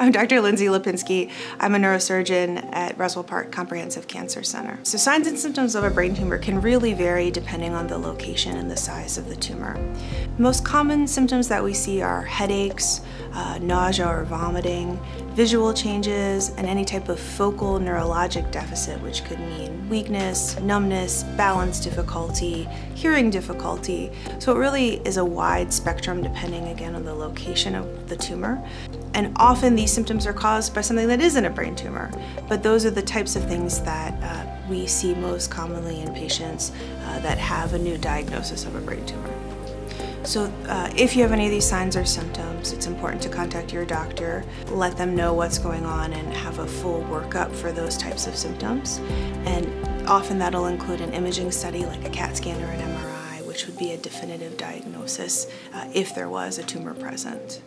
I'm Dr. Lindsay Lipinski. I'm a neurosurgeon at Roswell Park Comprehensive Cancer Center. So signs and symptoms of a brain tumor can really vary depending on the location and the size of the tumor. The most common symptoms that we see are headaches, nausea or vomiting, visual changes, and any type of focal neurologic deficit, which could mean weakness, numbness, balance difficulty, hearing difficulty. So it really is a wide spectrum depending again on the location of the tumor. And often these symptoms are caused by something that isn't a brain tumor, but those are the types of things that we see most commonly in patients that have a new diagnosis of a brain tumor. So if you have any of these signs or symptoms, it's important to contact your doctor, let them know what's going on, and have a full workup for those types of symptoms. And often that'll include an imaging study like a CAT scan or an MRI, which would be a definitive diagnosis if there was a tumor present.